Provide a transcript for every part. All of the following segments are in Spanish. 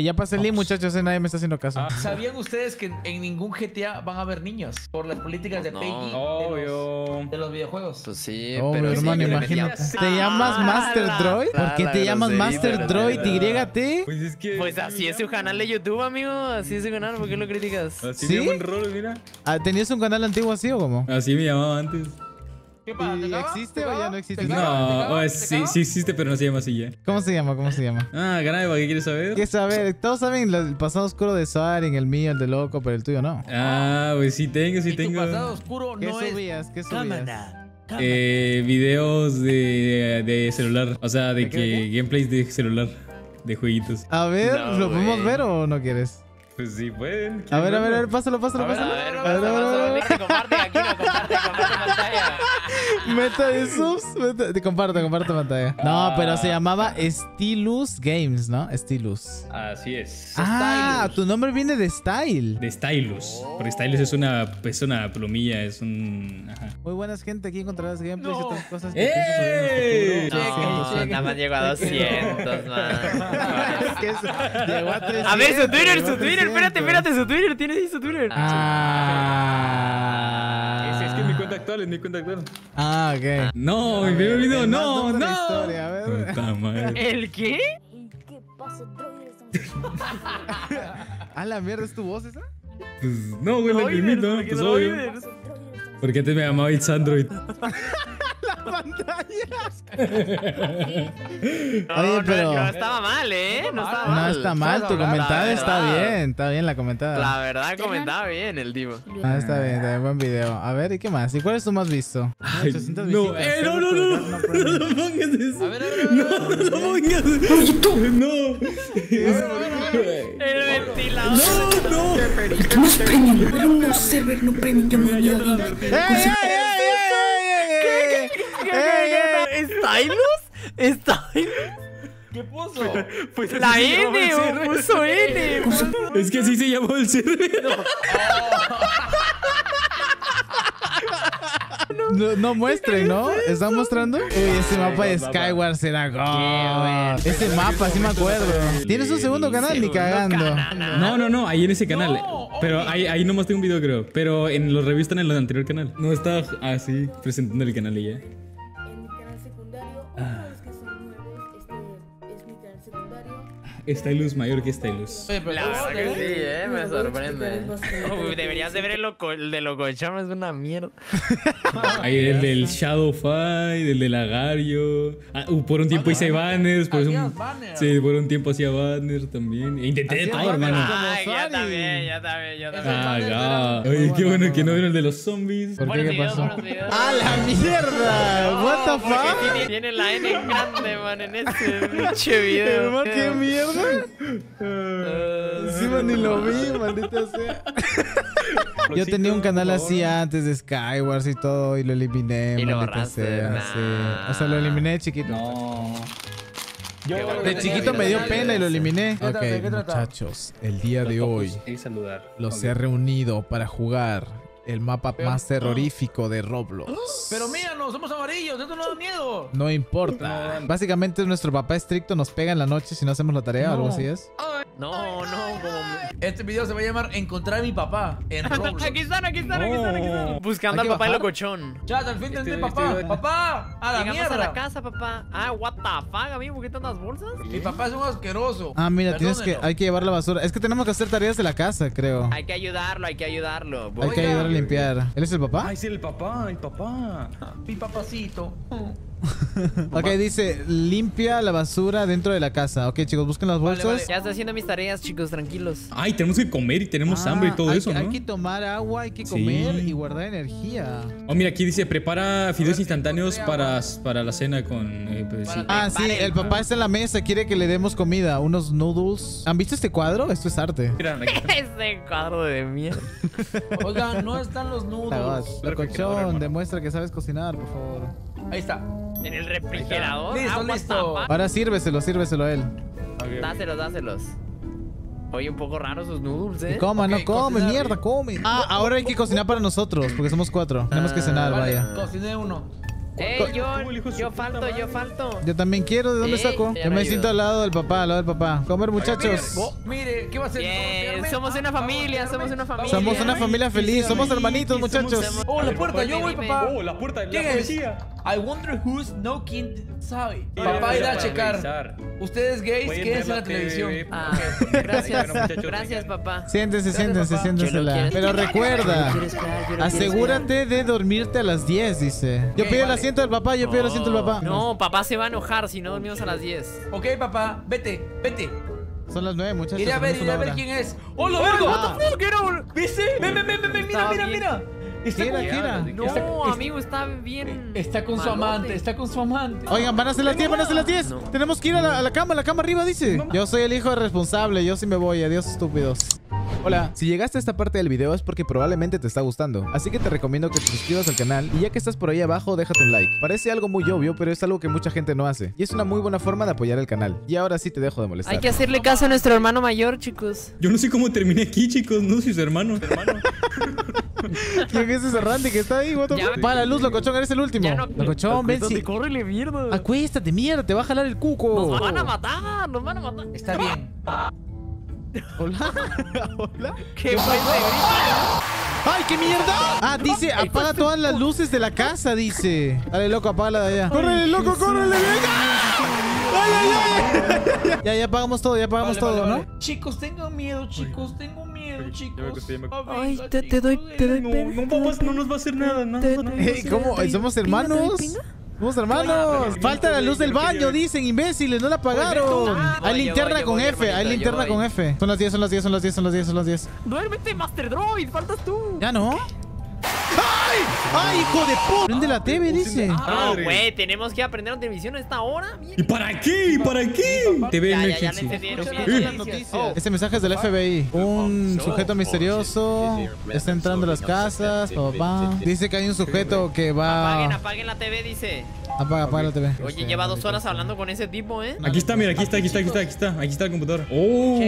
Ya pasé el link, muchachos, nadie me está haciendo caso. Ah. ¿Sabían ustedes que en ningún GTA van a haber niños? Por las políticas de PEGI de los videojuegos. Pues sí, oh, pero hermano, imagínate. ¿Te llamas Master Droid? ¿Por qué te llamas Master Droid YT? Pues es que... Pues así es su canal de YouTube, amigo. Así es su canal, ¿por qué lo criticas? Así me llama un rol, mira. ¿Tenías un canal antiguo así o cómo? Así me llamaba antes. ¿Qué pasa? ¿Te existe o ya no existe? No, sí existe, pero no se llama así ya. ¿Cómo se llama? ¿Cómo se llama? Ah, grave, ¿qué quieres saber? ¿Quieres saber? Todos saben el pasado oscuro de Soarinng, el mío, el de loco, pero el tuyo no. Ah, pues sí tengo, sí tengo. ¿Y tu pasado oscuro no es? ¿Qué subías? ¿Qué subías? Videos de celular, o sea, de que gameplays de celular, de jueguitos. A ver, ¿lo podemos ver o no quieres? Pues sí, pueden. A ver, pásalo. A ver. Comparte, Aquino, comparte pantalla. Meta de subs. Comparte pantalla. No, pero se llamaba Stylus Games, ¿no? Stylus. Así es. Ah, Stylus. Tu nombre viene de Style. De Stylus. Oh. Porque Stylus es una plumilla, es un... Ajá. Muy buenas, gente. Aquí encontrarás gameplays y otras cosas. Que no, nada más llegó a 200, man. A ver, su Twitter. Espérate, su Twitter, tienes su Twitter. Es que es mi cuenta actual, Ah, ok. No, mi primer video, no. Historia, a ver. ¿El qué? ¿Qué pasa, ¿A la mierda es tu voz esa? Pues no, güey, la primito, pues obvio. Porque antes me llamaba It's Android. ¡La pantalla! Oye, pero... No estaba mal, ¿eh? No está mal, tu comentada está bien la comentada. La verdad, comentaba bien el Divo. Ah, está bien, buen video. A ver, ¿y qué más? ¿Y cuál es tu más visto? Ay, no, no pongas eso. No pongas eso. No. El ventilador. No. El que más premia. Un server no premia. ¿Stylus? ¿Qué puso? Pues la N, o puso N. Es que así se llamó el server. No muestren, ¿no? ¿Están mostrando? Uy, ese mapa de Skyward será God. Ese mapa, sí me acuerdo. ¿Tienes un segundo canal? Ni cagando. No, ahí en ese canal. Pero ahí nomás tengo un video, creo. Pero en los revistas en el anterior canal. No estaba así presentando el canal y ya. Stylus mayor que Stylus. La verdad que sí, me sorprende. Deberías de ver el de locochon, es una mierda. Hay el del Shadow Fight, el del Agario. Por un tiempo hice banners. Sí, por un tiempo hacía banners también. Intenté todo, hermano. Ay, ya también. Ah, oye, qué bueno que no vieron el de los zombies. ¿Por qué pasó? ¡Ah, la mierda! What the fuck? Tiene la N grande, man, en este pinche video. ¡Qué mierda! Sí, ni lo vi, maldita sea. Yo tenía un canal así antes de Skywars y todo, y lo eliminé, y maldita sea. Nah. O sea, lo eliminé de chiquito. No. De chiquito me dio pena y lo eliminé. Ok, muchachos, el día de hoy los he reunido para jugar el mapa más terrorífico de Roblox. Pero míranos, somos amarillos, esto no da miedo. No importa. Básicamente nuestro papá estricto nos pega en la noche si no hacemos la tarea o algo así es. Este video se va a llamar Encontrar a mi papá en Roblox. Aquí están. Buscando al papá de locochón. Chat, al fin del papá. Papá, a la mierda. A la casa, papá. Ah, what the fuck, amigo, ¿por qué tantas bolsas? Mi papá es un asqueroso. Ah, mira, hay que llevar la basura. Es que tenemos que hacer tareas de la casa, creo. Hay que ayudarlo. Hay que ayudarlo a limpiar. ¿Él es el papá? Ay, sí, el papá. Mi papacito. Ok, dice, limpia la basura dentro de la casa. Ok, chicos, busquen las bolsas. Vale. Ya estoy haciendo mis tareas, chicos, tranquilos. Ay, tenemos que comer y tenemos hambre y todo eso, ¿no? Hay que tomar agua, hay que comer y guardar energía. Oh, mira, aquí dice, prepara fideos instantáneos para la cena con... el papá está en la mesa, quiere que le demos comida, unos noodles. ¿Han visto este cuadro? Esto es arte. Este cuadro de mierda. Oigan, no están los noodles. Locochón, demuestra que sabes cocinar, por favor. Ahí está. En el refrigerador. Listo. Ahora sírveselo a él. Dáselos. Oye, un poco raro esos noodles, ¿eh? Come, mierda, come. Ahora hay que cocinar para nosotros, porque somos 4. Tenemos que cenar, vaya. Cociné uno. Yo falto. Yo también quiero, ¿de dónde saco? Yo me siento al lado del papá. Comer, muchachos. Mire, ¿qué va a hacer? Somos una familia. Somos una familia feliz, somos hermanitos, muchachos. Oh, la puerta, yo voy, papá. Oh, la puerta, la policía. I wonder who's knocking inside. Papá irá a checar. Ustedes gays, quédense en la televisión. Gracias, papá. Siéntese. Pero recuerda, asegúrate de dormirte a las 10, dice. Yo pido el asiento del papá, No, papá se va a enojar si no dormimos a las 10. Ok, papá, vete. Son las 9, muchachos. Iré a ver quién es. ¡Hola, verga! ¡What the fuck! ¿Viste? Mira. ¿Qué era? No, amigo, está bien. Está con su amante. Oigan, van a ser las 10. No. Tenemos que ir a la cama arriba, dice. Mamá. Yo soy el hijo responsable, yo sí me voy. Adiós, estúpidos. Hola, si llegaste a esta parte del video es porque probablemente te está gustando, así que te recomiendo que te suscribas al canal y ya que estás por ahí abajo déjate un like. Parece algo muy obvio, pero es algo que mucha gente no hace y es una muy buena forma de apoyar el canal. Y ahora sí te dejo de molestar. Hay que hacerle caso a nuestro hermano mayor, chicos. Yo no sé cómo terminé aquí, chicos, no sé si es hermano. Creo que ese es Randy que está ahí, guato. Va la luz, locochón, eres el último. Locochón, ven si... Córrele, mierda. Acuéstate, mierda, te va a jalar el cuco. Nos van a matar. Está bien. Hola. ¿Qué fue ese grito? ¡Ay, qué mierda! Ah, dice, apaga todas las luces de la casa, dice. Dale, loco, apágala de allá. ¡Córrele, loco, córrele! ¡Ay! Ya apagamos todo, ¿no? Chicos, tengo miedo, chicos. Ay, te doy pena. No, papá, no nos va a hacer nada, ¿no? Ey, ¿cómo? ¿Somos hermanos? Falta la luz del baño, dicen, imbéciles, no la apagaron. Hay linterna con F. Son las 10. Duérmete, Master Droid, faltas tú. ¿Ya no? ¡Ay, hijo de puta! Prende la TV, dice. Ah, güey, tenemos que aprender la televisión a esta hora. ¿Y para qué? TV emergency. Este mensaje es del FBI. Un sujeto misterioso está entrando a las casas. Papá. Dice que hay un sujeto que va... Apaguen la TV, dice. Apaga la TV. Oye, lleva 2 horas hablando con ese tipo, ¿eh? Aquí está, mira, aquí está. Aquí está el computador. ¡Oh!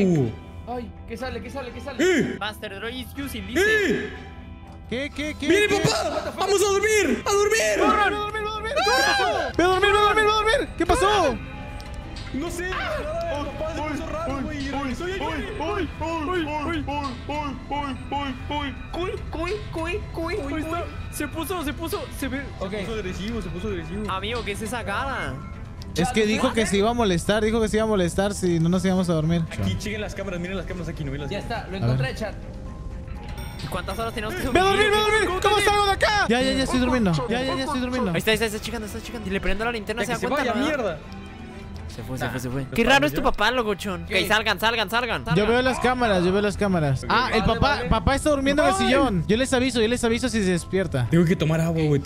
¡Ay! ¿Qué sale? Master Droid is using, dice. ¿Qué? ¡Mire, papá! ¡Vamos a dormir! ¡A dormir! ¿Qué pasó? No sé. Se puso agresivo. Amigo, ¿qué es esa cara? Es que dijo que se iba a molestar, si no nos íbamos a dormir. Aquí, chequen las cámaras, miren las cámaras aquí, no vi las cámaras. Ya está, lo encontré, chat. ¿Cuántas horas tenemos que dormir? ¡Me voy a dormir! ¿Cómo salgo de acá? Ya estoy durmiendo. Ahí está checando. Y le prendo la linterna, se da cuenta, ¿no? ¡Mierda! Se fue. Qué raro es tu papá, locochón. Que salgan. Yo veo las cámaras. Ah, el papá, papá está durmiendo en el sillón. Yo les aviso si se despierta. Tengo que tomar agua, güey.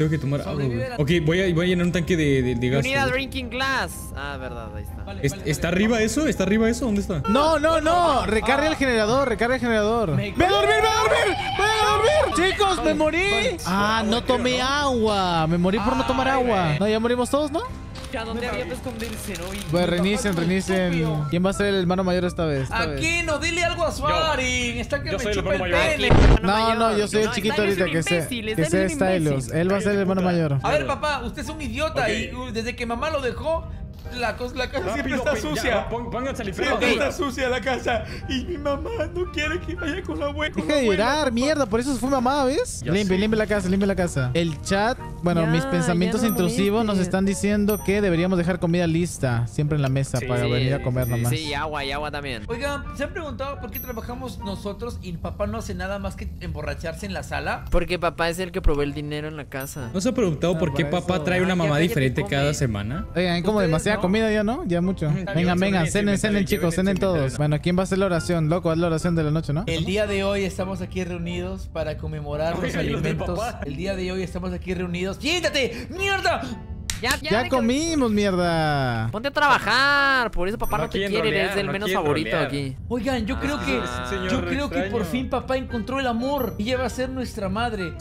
Ok, voy a llenar un tanque de gas. Unidad drinking glass. Ah, verdad, ahí está. ¿Está arriba eso? ¿Dónde está? No. Recarga el generador. ¡Me voy a dormir! Chicos, me morí. Ah, no tomé agua. Me morí por no tomar agua. No, ya morimos todos, ¿no? Ya, ¿dónde había que esconderse, no? Bueno, reinicen. ¿Quién va a ser el hermano mayor esta vez? AQUINO, dile algo a Soarinng. Está que yo me chupa el pene. No, yo soy el chiquito ahorita que sea Stylus. Él va a ser el hermano mayor. A ver, papá, usted es un idiota y desde que mamá lo dejó... La casa siempre está sucia. Pónganse al infierno. Está sucia la casa. Y mi mamá no quiere que vaya con la abuela. Deja de llorar, mierda. Por eso fue mamá, ¿ves? Limpia la casa. El chat, bueno, mis pensamientos intrusivos nos están diciendo que deberíamos dejar comida lista siempre en la mesa para venir a comer nomás. Sí, y agua también. Oigan, ¿se han preguntado por qué trabajamos nosotros y papá no hace nada más que emborracharse en la sala? Porque papá es el que provee el dinero en la casa. ¿No se ha preguntado por qué papá trae una mamá diferente cada semana? Oigan, hay como demasiado comida ya, ¿no? Ya mucho. Venga, cenen, chicos, cenen todos. Bueno, ¿quién va a hacer la oración? Loco, haz la oración de la noche, ¿no? El día de hoy estamos aquí reunidos para conmemorar los alimentos. El día de hoy estamos aquí reunidos. ¡Siéntate! ¡Mierda! Ya comimos, mierda. Ponte a trabajar. Por eso papá no te quiere, rolear, eres el menos favorito aquí. Oigan, yo creo que por fin papá encontró el amor. Ella va a ser nuestra madre.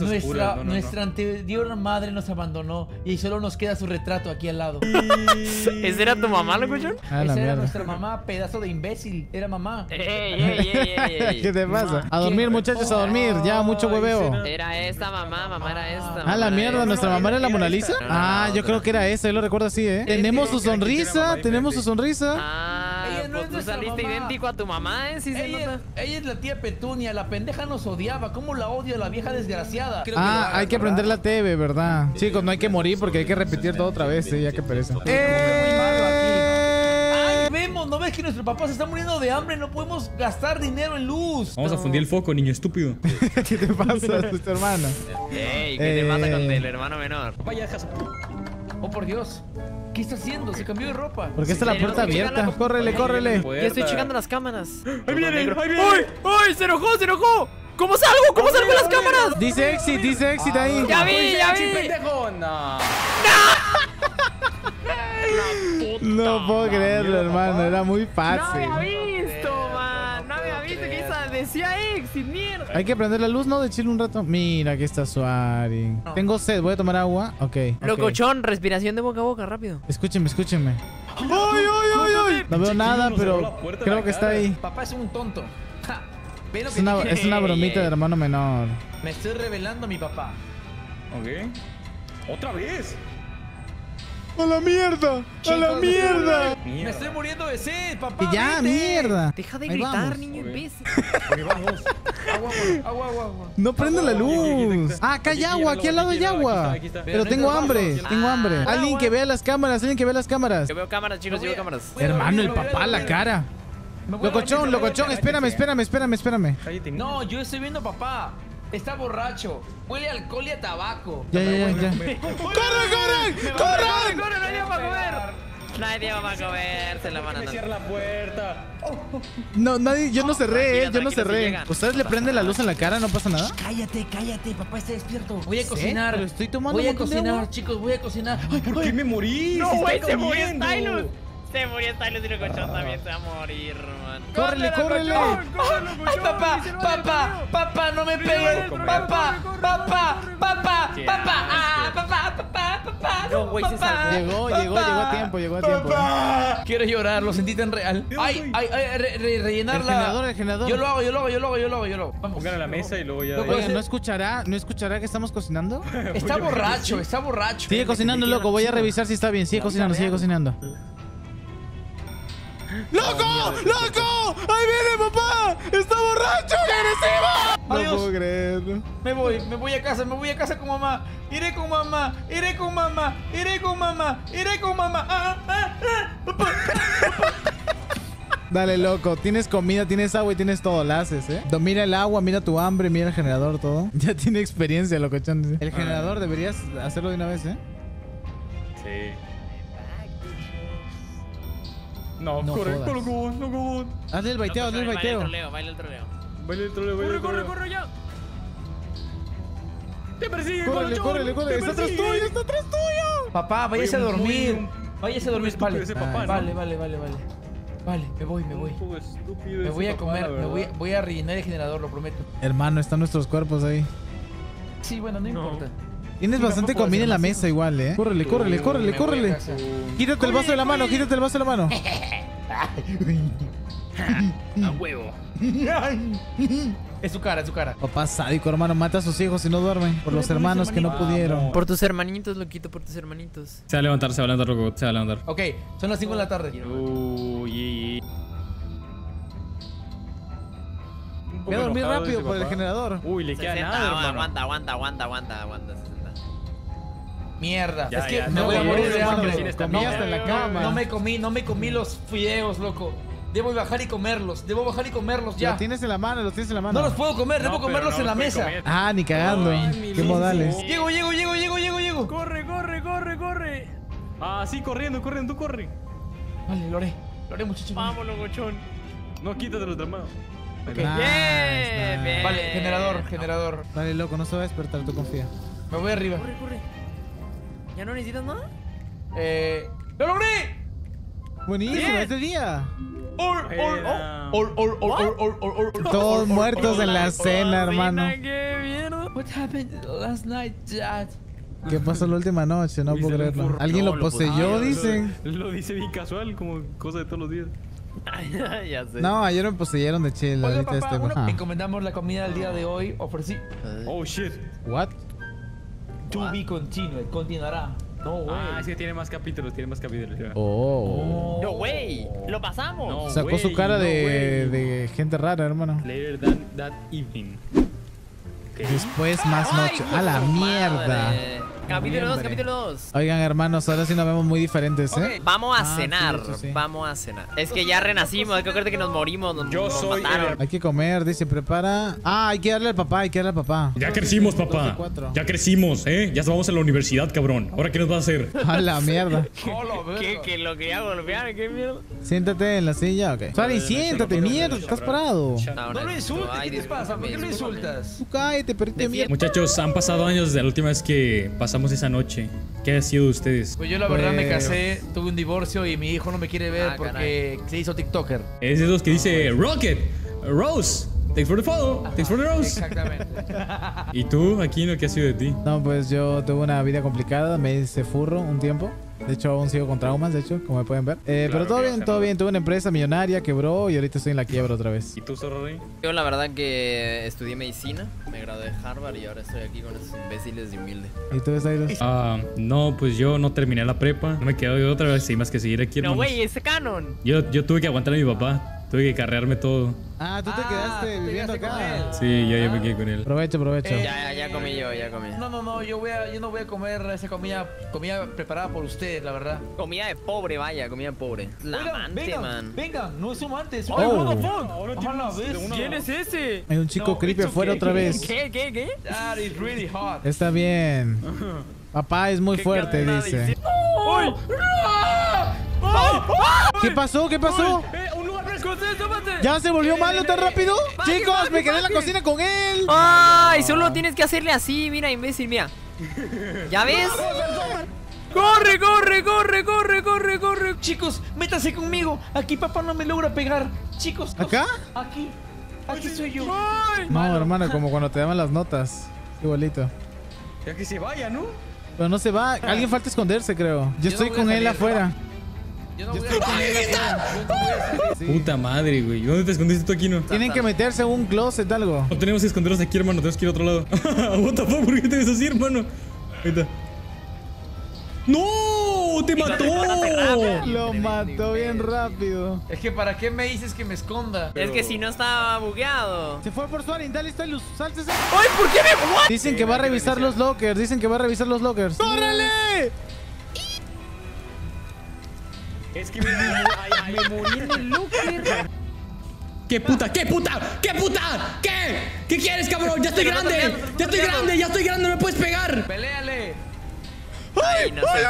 Nuestra anterior madre nos abandonó y solo nos queda su retrato aquí al lado. ¿Esa era tu mamá, locochón? Ah, esa era nuestra mamá, pedazo de imbécil. Era mamá. ¿Qué te pasa? A dormir, muchachos, a dormir. Ya, mucho hueveo. Era esta mamá, mamá era esta. Ah, la mierda, nuestra mamá era la Mona Lisa. Ah, yo creo que era esa, yo lo recuerdo así, ¿eh? Tenemos su sonrisa, tenemos su sonrisa. Ah, pues tú saliste idéntico a tu mamá, ¿eh? Sí, se nota. Ella es la tía Petunia, la pendeja nos odiaba. ¿Cómo la odio, la vieja desgraciada? Ah, hay que aprender la TV, ¿verdad? Chicos, no hay que morir porque hay que repetir todo otra vez, ¿eh? Ya que pereza. ¿No ves que nuestro papá se está muriendo de hambre? No podemos gastar dinero en luz. Vamos a fundir el foco, niño estúpido. ¿Qué te pasa a tu hermano? Ey, ¿qué te pasa con el hermano menor? Vaya, dejas. Oh, por Dios. ¿Qué está haciendo? Se cambió de ropa. ¿Por qué está la puerta abierta? Córrele, córrele. Ya estoy checando las cámaras. ¡Ahí viene! ¡Ahí viene! ¡Uy! ¡Uy! ¡Se enojó! ¡Se enojó! ¿Cómo salgo? ¿Cómo salgo de las cámaras? Dice exit ahí. ¡Ya vi! ¡Ya vi! ¡Pendejo! ¡No! No puedo creerlo, hermano. Era muy fácil. No había visto, man. No había visto que esa decía exit, mierda. Hay que prender la luz, ¿no? De chile un rato. Mira, aquí está soarinng. Tengo sed. Voy a tomar agua. Ok. Locochón, respiración de boca a boca, rápido. Escúchenme, escúchenme. ¡Ay, ay, ay, ay! No veo nada, pero creo que está ahí. Papá es un tonto. Es una bromita de hermano menor. Me estoy revelando a mi papá. Ok. ¿Otra vez? ¡A la mierda! ¡A la mierda! ¡Me estoy muriendo de sed, papá! ¡Ya, mierda! Deja de gritar, niño imbécil. Vamos. Agua. No prende la luz. Ah, acá hay agua. Aquí al lado hay agua. Pero tengo hambre. Tengo hambre. Alguien que vea las cámaras. Alguien que vea las cámaras. Yo veo cámaras, chicos. Yo veo cámaras. Hermano, el papá, la cara. Locochón, locochón. Espérame. No, yo estoy viendo a papá. Está borracho. Huele a alcohol y a tabaco. Ya. ¡Corran! Nadie va a comer. Se la van a cierra la puerta. No, nadie. Yo no cerré, yo no cerré. ¿Ustedes le prenden la luz en la cara? ¿No pasa nada? Cállate. Papá está despierto. Voy a cocinar. Lo estoy tomando. Voy a cocinar, chicos. Voy a cocinar. Ay, ¿por qué me morí? No, güey, se murió Stylus. Se murió Stylus y Locochón también se va a morir, man. ¡Córrele! ¡Ay, papá! ¡No me peguen! ¡Papá! No, güey, se salvó. Llegó a tiempo. Quiero llorar, lo sentí tan real. ¡Ay! Rellenar la... El generador. Yo lo hago. Vamos. Póngalo a la mesa y luego ya... Oigan, ¿no escuchará que estamos cocinando? Está borracho. Sigue cocinando, loco. Voy a revisar si está bien. Sigue cocinando. ¡Loco! ¡Ahí viene papá! ¡Está borracho! ¡Agresivo! No puedo creerlo. Me voy a casa con mamá. Iré con mamá. Papá. Dale, loco, tienes comida, tienes agua y tienes todo, la haces, ¿eh? Mira el agua, mira tu hambre, mira el generador, todo. Ya tiene experiencia, locochón. El generador deberías hacerlo de una vez, ¿eh? Sí. No, correcto, loco. Hazle el baiteo, Baila el troleo. Corre ya. Te persigue, corre. Está atrás tuyo. Papá, váyase a dormir. Vale, me voy. Me voy a comer, voy a rellenar el generador, lo prometo. Hermano, están nuestros cuerpos ahí. Sí, bueno, no importa. Tienes bastante comida en la mesa igual, ¿eh? Córrele. Quítate el vaso de la mano, A huevo. Es su cara. Papá sádico, hermano. Mata a sus hijos y no duerme. Por los hermanos que no pudieron. Por tus hermanitos, loquito, por tus hermanitos. Se va a levantar, loco. Ok, son las 5 de la tarde. Voy a dormir rápido por el generador. Uy, le queda nada, hermano. Aguanta. Mierda, ya, es que me voy a morir de hambre. No me comí los fideos, loco. Debo bajar y comerlos ya. Los tienes en la mano. No los puedo comer, debo comerlos en la mesa. Ah, ni cagando. Qué modales. Llego. Corre. Ah, sí, corriendo, tú corre. Vale, lo haré, muchachos. Vamos, locochón. No, quítate los tramados. Okay. Nice. Vale, generador. Dale, loco, no se va a despertar, tú confía. Me voy arriba. Corre. ¿Ya no necesitas nada? ¡Lo logré! Buenísimo, ese día. Todos muertos en la cena, hermano. ¿Qué pasó la última noche? No puedo creerlo. Alguien lo poseyó, dicen. Lo dice bien casual, como cosa de todos los días. Ya sé. No, ayer me poseyeron de chile. Oye, papá, este... Encomendamos la comida del día de hoy. Ofrecí. Oh shit. What? To be continued. Continuará. No, güey. Ah, sí, tiene más capítulos, Oh. No, güey. Lo pasamos. No, sacó su cara de gente rara, hermano. Later that evening. Okay. Después más noche. ¡A la mierda! Capítulo 2, capítulo 2. Oigan, hermanos, ahora sí nos vemos muy diferentes, ¿eh? Okay. Vamos a cenar, sí. Vamos a cenar. Es que ya renacimos, creo que nos morimos. Nos mataron. Hay que comer, dice, prepara. Ah, hay que darle al papá, Ya crecimos, papá. Ya crecimos, ¿eh? Ya vamos a la universidad, cabrón. ¿Ahora qué nos va a hacer? A la mierda. ¿Qué lo que ya golpearon? ¿Qué mierda? Siéntate en la silla, ok. Sari, siéntate, mierda, estás parado. No lo insultes, ¿qué te pasa? ¿Por qué lo insultas? Cállate, perdiste mierda. Muchachos, han pasado años desde la última vez que pasamos esa noche. ¿Qué ha sido de ustedes? Pues yo la verdad me casé, tuve un divorcio y mi hijo no me quiere ver porque se hizo TikToker. Es de los que dice Rocket, Rose, thanks for the follow, thanks for the Rose. Exactamente. ¿Y tú, Aquino, qué ha sido de ti? No, pues yo tuve una vida complicada, me hice furro un tiempo. De hecho, aún sigo con traumas, de hecho, como pueden ver. Claro, pero todo bien, todo bien. Tuve una empresa millonaria, quebró y ahorita estoy en la quiebra otra vez. ¿Y tú, Sororri? Yo la verdad que estudié medicina, me gradué de Harvard y ahora estoy aquí con esos imbéciles de humilde. ¿Y tú, Stylus? No, pues yo no terminé la prepa. No me quedo yo otra vez sin más que seguir aquí, hermanos. No, güey, ese canon. Yo tuve que aguantar a mi papá. Tuve que carrearme todo. Ah, tú te quedaste viviendo acá. Sí, yo me quedé con él. Aprovecho, aprovecho. Ya comí yo, No, yo no voy a comer esa comida preparada por ustedes, la verdad. Comida de pobre, vaya, comida de pobre. Venga, man. Venga, no es humante, es un motherfucker. ¿Quién es ese? Hay un chico creepy afuera otra vez. ¿Qué? That is really hot. Está bien. Papá es muy fuerte, dice. ¡Uy! ¿Qué pasó? ¿Ya se volvió malo tan rápido? Chicos, me quedé en la cocina con él. Ay, solo tienes que hacerle así. Mira, imbécil, mira. ¿Ya ves? ¡Corre, corre! Chicos, métase conmigo. Aquí papá no me logra pegar. Chicos, ¿acá? Aquí soy yo. No, hermano, como cuando te daban las notas. Igualito. Ya que se vaya, ¿no? Pero no se va. Alguien falta esconderse, creo. Yo estoy con él afuera. Yo no voy a... Puta madre, güey. ¿Dónde te escondiste tú, Aquino? Tienen que meterse a un closet, algo. No tenemos que escondernos aquí, hermano. Tenemos que ir a otro lado. What the fuck, ¿por qué te ves así, hermano? Ahí está. ¡No! ¡Te mató! Lo mató bien rápido. Es que ¿para qué me dices que me esconda? Es que si no estaba bugueado. Se fue por soarinng, dale, Stylus, sáltese. ¡Ay, por qué me jugó! Dicen que va a revisar los lockers. ¡Córrele! Es que me morí en el locker. ¡Qué puta! ¿Qué quieres, cabrón? ¡Ya estoy grande! ¡Me puedes pegar! ¡Peléale! ¡Ay! No se puede.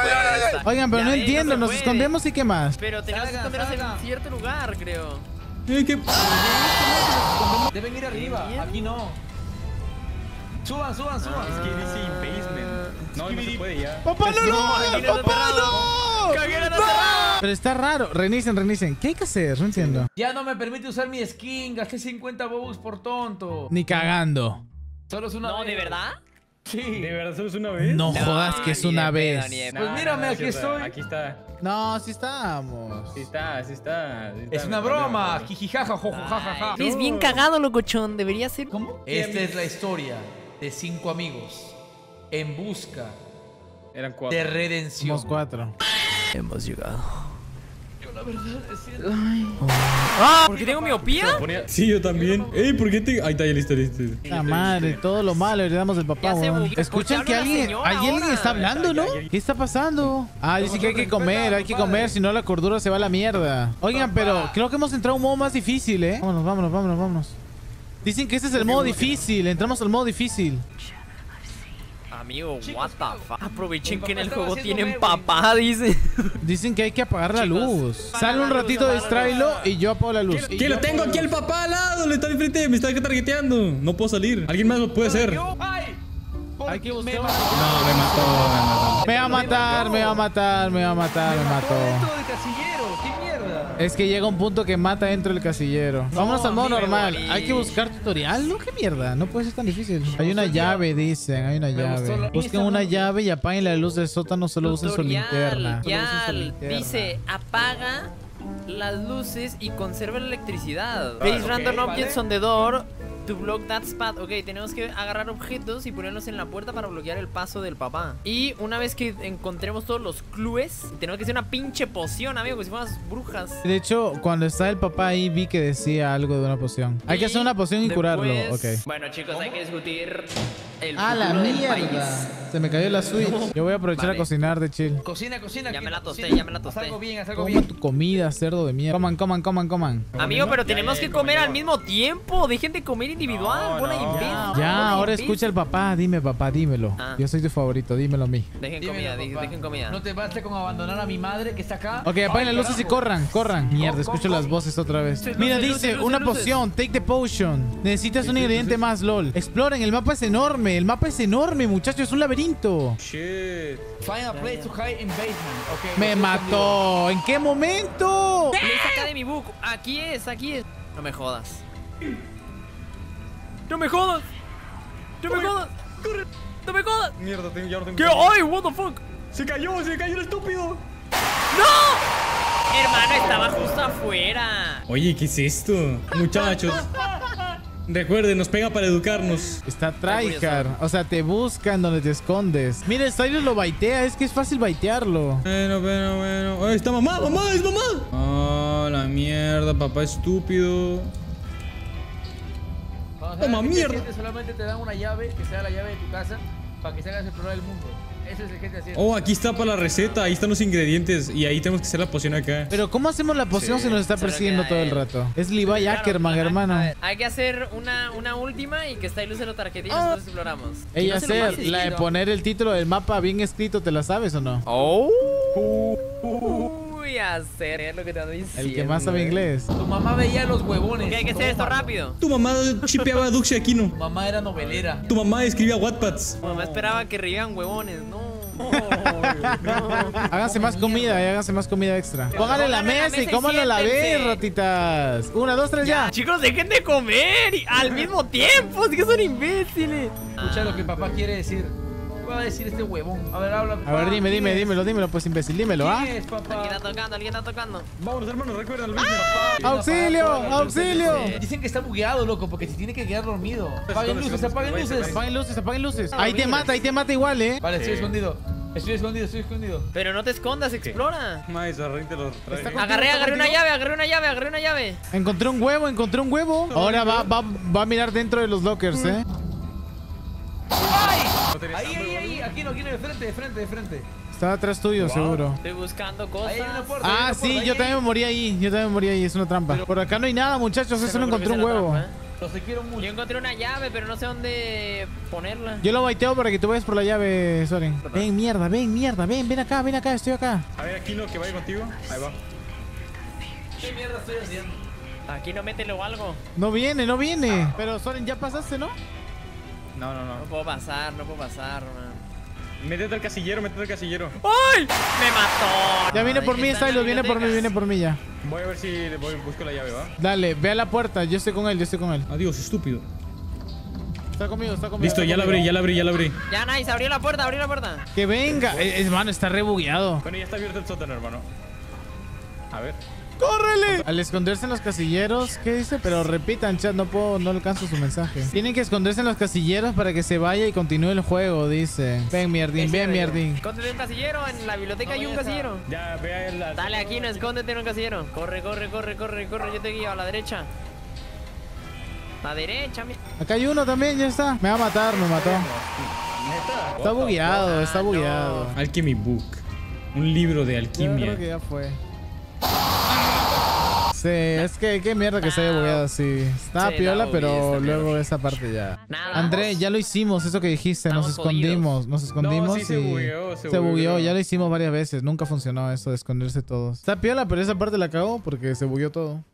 Oigan, pero no entiendo, nos escondemos y qué más. Pero tenemos que escondernos en cierto lugar, creo. Deben ir arriba, aquí no. Suban. Es que dice basement. No, no se puede ya. ¡Papá, no! ¡Papá, no! Pero está raro. Reinicen. ¿Qué hay que hacer? No entiendo. Ya no me permite usar mi skin. Gasté 50 bucks por tonto. Ni cagando. Solo es una vez. ¿No, de verdad? Sí. ¿De verdad solo es una vez? No jodas que es una vez. Pues mírame, aquí estoy. Aquí está. No, sí estamos. Sí está. Es una broma. Jijijaja, jojojajaja. Es bien cagado, locochón. Debería ser. ¿Cómo? Esta es la historia de 5 amigos en busca de redención. Somos 4. Hemos llegado. Yo la verdad es cierto. ¿Por qué tengo miopía? Sí, yo también. Ey, ¿por qué te...? Ahí está, ya listo. La madre, todo lo malo le damos al papá. Escuchen que alguien está hablando, ¿no? ¿Qué está pasando? Ah, dice que hay que comer, si no la cordura se va a la mierda. Oigan, pero creo que hemos entrado a un modo más difícil, ¿eh? Vámonos. Dicen que este es el modo difícil, entramos al modo difícil. Amigo, what the fuck. Aprovechen que en el juego tienen papá, dice. Dicen que hay que apagar la luz. Sale un ratito, distráelo y yo apago la luz. Que lo tengo aquí el papá al lado, le está enfrente, me está targeteando. No puedo salir. Alguien más lo puede hacer. Hay que buscar. No, me mató. Me mató. Dentro del casillero, qué mierda. Es que llega un punto que mata dentro del casillero. No, vámonos al modo normal. Hay que buscar tutorial. No, qué mierda. No puede ser tan difícil. Hay una llave, dicen. Hay una llave. Busquen una llave y apaguen la luz del sótano. Solo usen su linterna. Dice, apaga las luces y conserva la electricidad. Place random objects on the door to block that spot. Ok, tenemos que agarrar objetos y ponerlos en la puerta para bloquear el paso del papá. Y una vez que encontremos todos los clues, tenemos que hacer una pinche poción, amigo, que si fueran brujas. De hecho, cuando estaba el papá ahí, vi que decía algo de una poción. Hay que hacer una poción y curarlo. Ok. Bueno, chicos, hay que discutir el futuro del país. Se me cayó la Switch. Yo voy a aprovechar a cocinar de chill. Cocina. Ya me la tosté, Haz algo bien, Coman tu comida, cerdo de mierda. Coman. Amigo, pero tenemos que comer al mismo tiempo. Dejen de comer individual. Ahora escucha al papá. Dime, papá, dímelo. Yo soy tu favorito, dímelo a mí. Dejen comida. No te baste con abandonar a mi madre que está acá. Ok, apaguen las luces y corran. Mierda, escucho las voces otra vez. Mira, dice, una poción. Take the potion. Necesitas un ingrediente más, lol. Exploren, el mapa es enorme. El mapa es enorme, muchachos. Es un laberinto. Shit. Find a place to hide in basement. Okay, me mató. ¿En qué momento? Me saca de mi book. Aquí es. No me jodas. No me jodas. Mierda, ya no tengo. ¿Qué? ¡Ay, what the fuck! Se cayó el estúpido. ¡No! Hermano, estaba justo afuera. Oye, ¿qué es esto? Muchachos. Recuerden, nos pega para educarnos. Está tryhard. O sea, te buscan donde te escondes. Mira, Stylus lo baitea. Es que es fácil baitearlo. Bueno. Ahí está mamá. ¡Es mamá! Oh, la mierda. Papá estúpido. Toma mierda. Solamente te dan una llave, que sea la llave de tu casa, para que salgas a explorar el mundo. Eso es el que te hacía. Oh, aquí está para la receta. Ahí están los ingredientes. Y ahí tenemos que hacer la poción acá. Pero ¿cómo hacemos la poción si nos está persiguiendo todo el rato? Es Levi Ackerman, hermana. Hay que hacer una última y que Stylus se lo tarjetee y nosotros exploramos. Ella hacer la de poner el título del mapa bien escrito. ¿Te la sabes o no? Hacer lo que te ando diciendo. El que más sabe inglés. Tu mamá veía los huevones. Hay que hacer esto rápido. Tu mamá chipeaba a Duxi Aquino. Tu mamá era novelera. Tu mamá escribía Wattpads. Tu mamá esperaba que rían huevones. No. Háganse más comida, háganse más comida extra. Pónganle la mesa y cómanlo a la vez, ratitas. 1, 2, 3, ya. Chicos, dejen de comer al mismo tiempo. Es que son imbéciles. Escucha lo que papá quiere decir. ¿Qué va a decir este huevón? A ver, habla. A ver, dímelo, pues imbécil, dímelo, ¿ah? ¿Qué es, papá? Alguien está tocando. Vámonos, hermanos, recuerden. ¡Auxilio! Dicen que está bugueado, loco, porque se tiene que quedar dormido. Apaguen luces. Ahí te mata igual, ¿eh? Vale, estoy escondido. Pero no te escondas, explora. Agarré una llave. Encontré un huevo. Ahora va a mirar dentro de los lockers, ¿eh? Ahí, aquí no, de frente. Estaba atrás tuyo, seguro. Estoy buscando cosas. Yo también me morí ahí, es una trampa. Pero por acá no hay nada, muchachos, eso no encontré un huevo. Entonces, quiero mucho. Yo encontré una llave, pero no sé dónde ponerla. Yo lo baiteo para que tú vayas por la llave, Soarinng. Ven acá, estoy acá. A ver, Aquino, que vaya contigo. Ahí va. ¿Qué mierda estoy haciendo? Aquino, mételo o algo. No viene. Pero Soarinng, ya pasaste, ¿no? No. No puedo pasar, man. Métete al casillero. ¡Ay! ¡Me mató! Ya viene por mí, Stylus, viene por mí ya. Voy a ver si le busco la llave, ¿va? Dale, ve a la puerta, yo estoy con él. Adiós, estúpido. Está conmigo. Listo, ya la abrí. Ya, nice, abrió la puerta. Que venga. Hermano, está re bugueado. Bueno, ya está abierto el sótano, hermano. A ver. ¡Córrele! Al esconderse en los casilleros, ¿qué dice? Pero repitan, chat, no alcanzo su mensaje. Tienen que esconderse en los casilleros para que se vaya y continúe el juego, dice. Ven, mierdín. Escóndete en un casillero, en la biblioteca hay un casillero. Ya, vea el... Dale, Aquino, escóndete en un casillero. Corre, yo te guío a la derecha. La derecha, mira. Acá hay uno también, ya está. Me mató. Está bugueado. No. Alchemy Book. Un libro de alquimia. Yo creo que ya fue. Sí, es que qué mierda que se haya bugueado así. Estaba piola, pero luego esa parte ya. Andreh, ya lo hicimos, eso que dijiste. Nos escondimos. No, sí, se bugueó. Ya lo hicimos varias veces. Nunca funcionó eso de esconderse todos. Está piola, pero esa parte la cagó porque se bugueó todo.